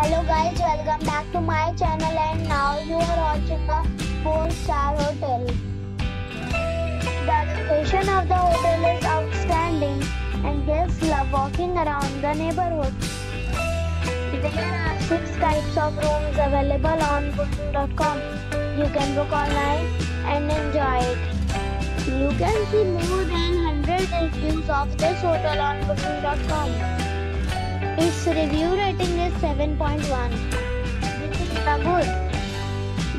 Hello guys, welcome back to my channel, and now you are watching a 4-star hotel. The location of the hotel is outstanding and guests love walking around the neighborhood. There are 6 types of rooms available on booking.com. You can book online and enjoy it. You can see more than 100 reviews of this hotel on booking.com. Its review rating is 7.1. This is good.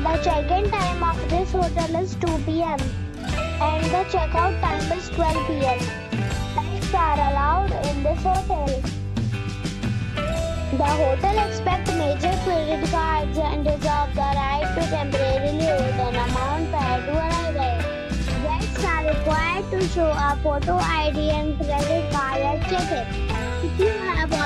The check-in time of this hotel is 2 p.m. and the check-out time is 12 p.m. Pets are allowed in this hotel. The hotel accepts major credit cards and reserves the right to temporarily hold an amount prior to arrival. Guests are required to show a photo ID and credit card at check-in. If you have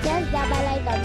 press the bell icon